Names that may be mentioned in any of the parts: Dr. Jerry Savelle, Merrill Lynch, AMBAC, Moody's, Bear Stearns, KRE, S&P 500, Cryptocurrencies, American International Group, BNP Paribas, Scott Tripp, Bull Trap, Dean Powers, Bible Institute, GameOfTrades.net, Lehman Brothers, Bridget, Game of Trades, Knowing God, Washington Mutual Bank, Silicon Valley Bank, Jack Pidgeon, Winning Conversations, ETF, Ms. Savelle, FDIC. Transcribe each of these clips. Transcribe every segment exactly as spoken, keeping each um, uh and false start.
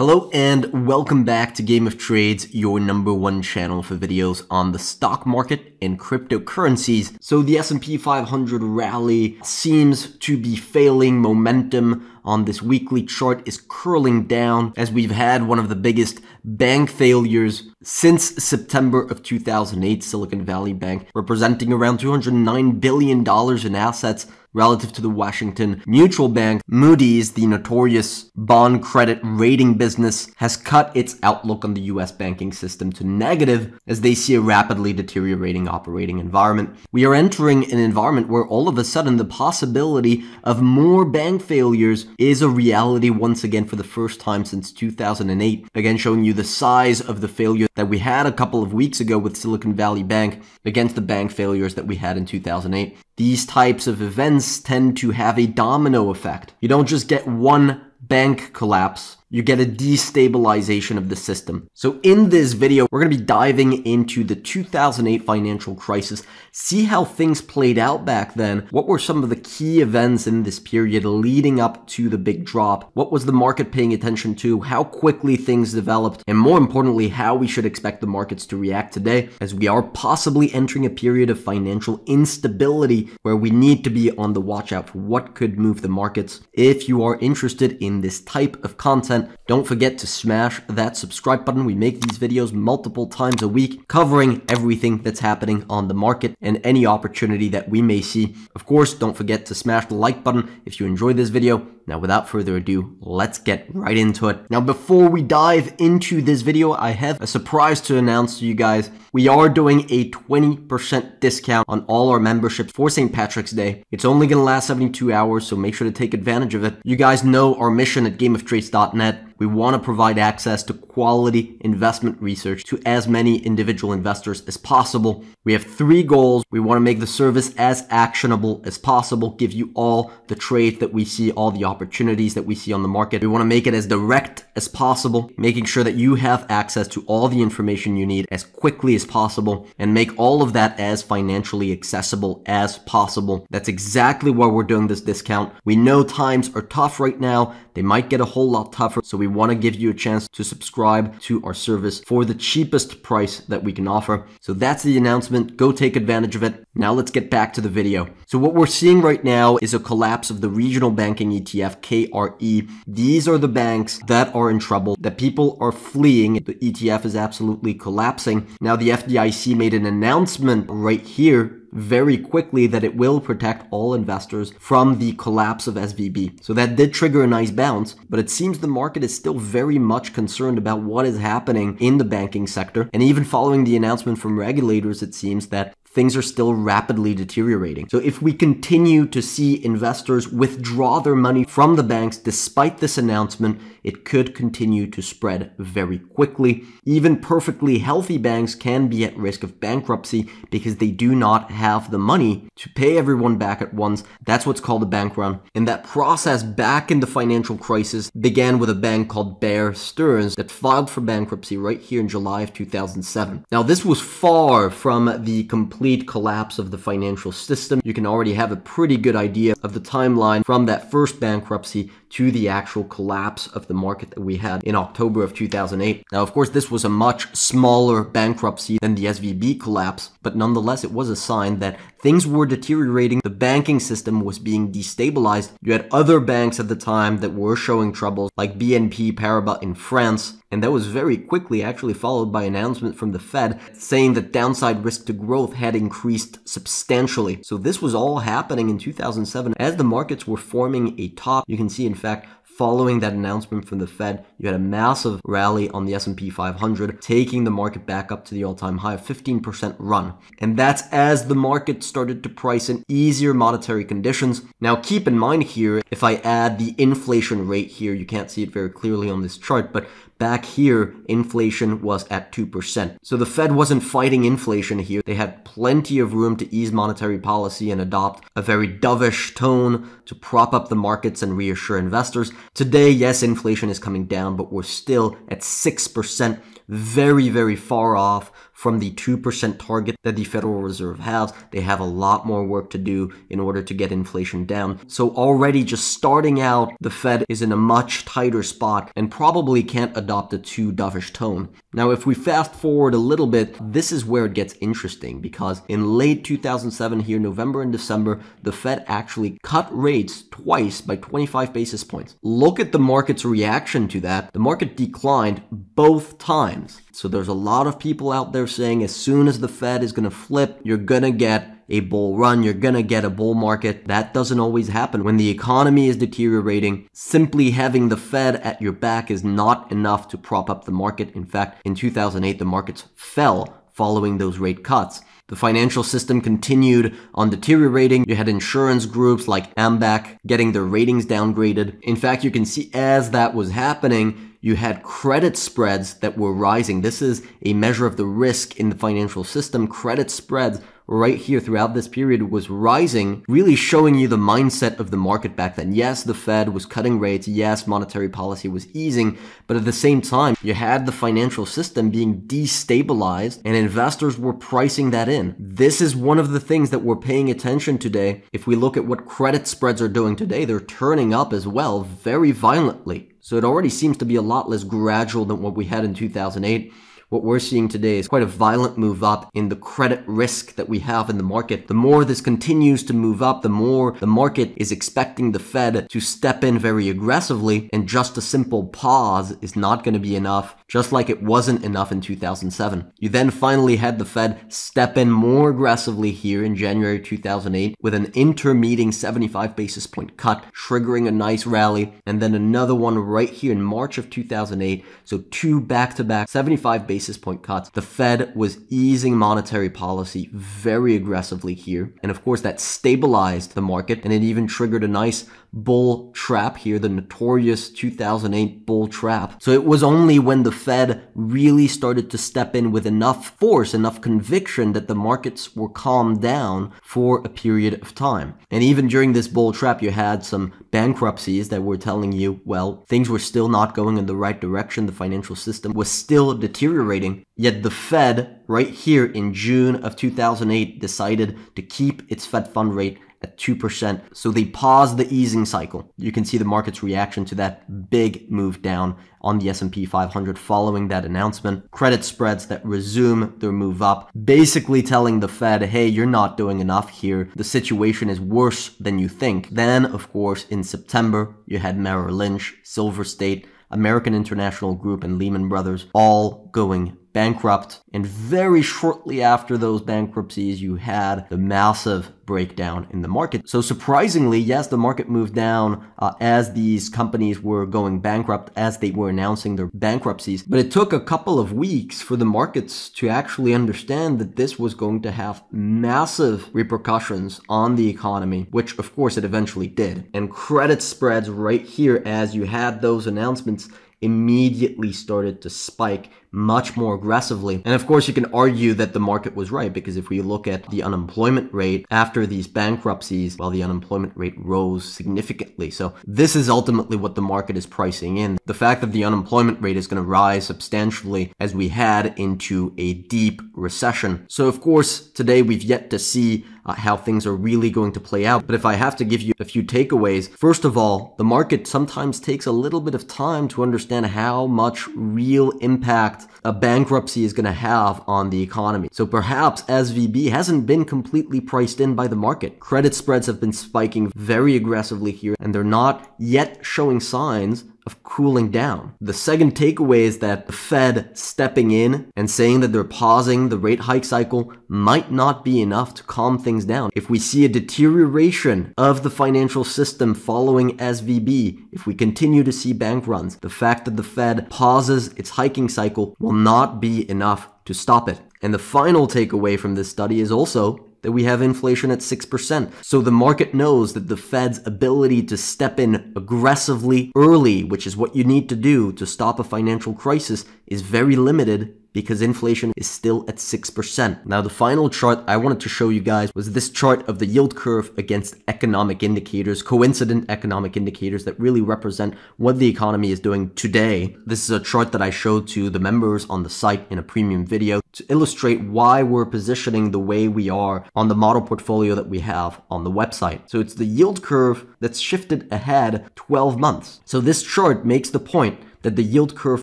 Hello and welcome back to Game of Trades, your number one channel for videos on the stock market and cryptocurrencies. So the S and P five hundred rally seems to be failing. Momentum on this weekly chart is curling down as we've had one of the biggest bank failures since September of two thousand eight, Silicon Valley Bank, representing around two hundred nine billion dollars in assets relative to the Washington Mutual Bank. Moody's, the notorious bond credit rating business, has cut its outlook on the U S banking system to negative as they see a rapidly deteriorating operating environment. We are entering an environment where all of a sudden the possibility of more bank failures is a reality once again for the first time since two thousand eight. Again, showing you the size of the failure that we had a couple of weeks ago with Silicon Valley Bank against the bank failures that we had in two thousand eight. These types of events tend to have a domino effect. You don't just get one bank collapse, you get a destabilization of the system. So in this video, we're going to be diving into the two thousand eight financial crisis, see how things played out back then, what were some of the key events in this period leading up to the big drop, what was the market paying attention to, how quickly things developed, and more importantly, how we should expect the markets to react today, as we are possibly entering a period of financial instability where we need to be on the watch out for what could move the markets. If you are interested in this type of content, don't forget to smash that subscribe button. We make these videos multiple times a week, covering everything that's happening on the market and any opportunity that we may see. Of course, don't forget to smash the like button if you enjoyed this video. Now, without further ado, let's get right into it. Now, before we dive into this video, I have a surprise to announce to you guys. We are doing a twenty percent discount on all our memberships for Saint Patrick's Day. It's only going to last seventy-two hours, so make sure to take advantage of it. You guys know our mission at Game of Trades dot net. We want to provide access to quality investment research to as many individual investors as possible. We have three goals. We want to make the service as actionable as possible, give you all the trades that we see, all the opportunities that we see on the market. We want to make it as direct as possible, making sure that you have access to all the information you need as quickly as possible and make all of that as financially accessible as possible. That's exactly why we're doing this discount. We know times are tough right now. They might get a whole lot tougher, so we want to give you a chance to subscribe to our service for the cheapest price that we can offer. So that's the announcement. Go take advantage of it. Now let's get back to the video. So what we're seeing right now is a collapse of the regional banking E T F, K R E. These are the banks that are in trouble, that people are fleeing. The E T F is absolutely collapsing. Now the F D I C made an announcement right here very quickly that it will protect all investors from the collapse of S V B. So that did trigger a nice bounce, but it seems the market is still very much concerned about what is happening in the banking sector. And even following the announcement from regulators, it seems that things are still rapidly deteriorating. So if we continue to see investors withdraw their money from the banks despite this announcement, it could continue to spread very quickly. Even perfectly healthy banks can be at risk of bankruptcy because they do not have the money to pay everyone back at once. That's what's called a bank run. And that process back in the financial crisis began with a bank called Bear Stearns that filed for bankruptcy right here in July of two thousand seven. Now, this was far from the complete complete collapse of the financial system. You can already have a pretty good idea of the timeline from that first bankruptcy to the actual collapse of the market that we had in October of two thousand eight. Now, of course, this was a much smaller bankruptcy than the S V B collapse, but nonetheless, it was a sign that things were deteriorating. The banking system was being destabilized. You had other banks at the time that were showing troubles, like B N P Paribas in France, and that was very quickly actually followed by an announcement from the Fed saying that downside risk to growth had increased substantially. So this was all happening in two thousand seven as the markets were forming a top. You can see, in fact, following that announcement from the Fed, you had a massive rally on the S and P five hundred, taking the market back up to the all-time high of fifteen percent run. And that's as the market started to price in easier monetary conditions. Now, keep in mind here, if I add the inflation rate here, you can't see it very clearly on this chart, but back here, inflation was at two percent. So the Fed wasn't fighting inflation here. They had plenty of room to ease monetary policy and adopt a very dovish tone to prop up the markets and reassure investors. Today, yes, inflation is coming down, but we're still at six percent. very, very far off from the two percent target that the Federal Reserve has. They have a lot more work to do in order to get inflation down. So already just starting out, the Fed is in a much tighter spot and probably can't adopt a too dovish tone. Now, if we fast forward a little bit, this is where it gets interesting, because in late two thousand seven here, November and December, the Fed actually cut rates twice by twenty-five basis points. Look at the market's reaction to that. The market declined both times. So there's a lot of people out there saying as soon as the Fed is going to flip, you're going to get a bull run, you're going to get a bull market. That doesn't always happen. When the economy is deteriorating, simply having the Fed at your back is not enough to prop up the market. In fact, in two thousand eight, the markets fell following those rate cuts. The financial system continued on deteriorating. You had insurance groups like AMBAC getting their ratings downgraded. In fact, you can see as that was happening, you had credit spreads that were rising. This is a measure of the risk in the financial system. Credit spreads right here throughout this period was rising, really showing you the mindset of the market back then. Yes, the Fed was cutting rates. Yes, monetary policy was easing. But at the same time, you had the financial system being destabilized and investors were pricing that in. This is one of the things that we're paying attention today. If we look at what credit spreads are doing today, they're turning up as well very violently. So it already seems to be a lot less gradual than what we had in two thousand eight. What we're seeing today is quite a violent move up in the credit risk that we have in the market. The more this continues to move up, the more the market is expecting the Fed to step in very aggressively, and just a simple pause is not going to be enough, just like it wasn't enough in two thousand seven. You then finally had the Fed step in more aggressively here in January two thousand eight with an intermeeting seventy-five basis point cut, triggering a nice rally, and then another one right here in March of two thousand eight. So two back-to-back seventy-five basis point cuts. The Fed was easing monetary policy very aggressively here. And of course, that stabilized the market, and it even triggered a nice bull trap here, the notorious two thousand eight bull trap. So it was only when the Fed really started to step in with enough force, enough conviction, that the markets were calmed down for a period of time. And even during this bull trap, you had some bankruptcies that were telling you, well, things were still not going in the right direction. The financial system was still deteriorating. Yet the Fed, right here in June of two thousand eight, decided to keep its Fed fund rate at two percent. So they paused the easing cycle. You can see the market's reaction to that big move down on the S and P five hundred following that announcement. Credit spreads that resume their move up, basically telling the Fed, hey, you're not doing enough here. The situation is worse than you think. Then, of course, in September, you had Merrill Lynch, Silver State, American International Group, and Lehman Brothers all going bankrupt. And very shortly after those bankruptcies, you had the massive breakdown in the market. So surprisingly, yes, the market moved down uh, as these companies were going bankrupt, as they were announcing their bankruptcies. But it took a couple of weeks for the markets to actually understand that this was going to have massive repercussions on the economy, which of course it eventually did. And credit spreads right here, as you had those announcements, immediately started to spike much more aggressively. And of course, you can argue that the market was right, because if we look at the unemployment rate after these bankruptcies, well, the unemployment rate rose significantly. So this is ultimately what the market is pricing in. The fact that the unemployment rate is going to rise substantially as we head into a deep recession. So of course, today we've yet to see uh, how things are really going to play out. But if I have to give you a few takeaways, first of all, the market sometimes takes a little bit of time to understand how much real impact a bankruptcy is going to have on the economy. So perhaps S V B hasn't been completely priced in by the market. Credit spreads have been spiking very aggressively here, and they're not yet showing signs of cooling down. The second takeaway is that the Fed stepping in and saying that they're pausing the rate hike cycle might not be enough to calm things down. If we see a deterioration of the financial system following S V B, if we continue to see bank runs, the fact that the Fed pauses its hiking cycle will not be enough to stop it. And the final takeaway from this study is also that we have inflation at six percent. So the market knows that the Fed's ability to step in aggressively early, which is what you need to do to stop a financial crisis, is very limited because inflation is still at six percent. Now, the final chart I wanted to show you guys was this chart of the yield curve against economic indicators, coincident economic indicators that really represent what the economy is doing today. This is a chart that I showed to the members on the site in a premium video to illustrate why we're positioning the way we are on the model portfolio that we have on the website. So it's the yield curve that's shifted ahead twelve months. So this chart makes the point that the yield curve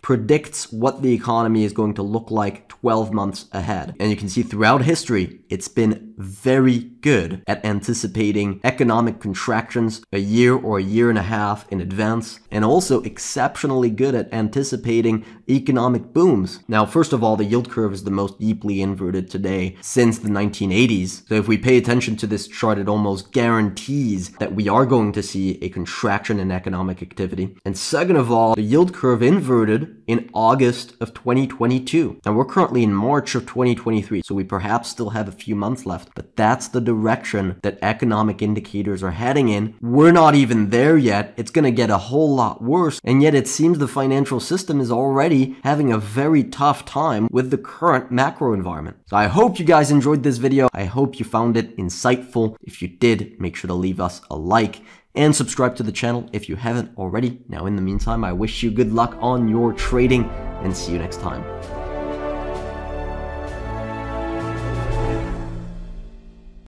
predicts what the economy is going to look like twelve months ahead. And you can see throughout history, it's been very good at anticipating economic contractions a year or a year and a half in advance, and also exceptionally good at anticipating economic booms. Now, first of all, the yield curve is the most deeply inverted today since the nineteen eighties. So if we pay attention to this chart, it almost guarantees that we are going to see a contraction in economic activity. And second of all, the yield curve curve inverted in August of twenty twenty-two. And we're currently in March of twenty twenty-three, so we perhaps still have a few months left, but that's the direction that economic indicators are heading in. We're not even there yet. It's going to get a whole lot worse, and yet it seems the financial system is already having a very tough time with the current macro environment. So I hope you guys enjoyed this video. I hope you found it insightful. If you did, make sure to leave us a like and subscribe to the channel if you haven't already. Now, in the meantime, I wish you good luck on your trading and see you next time.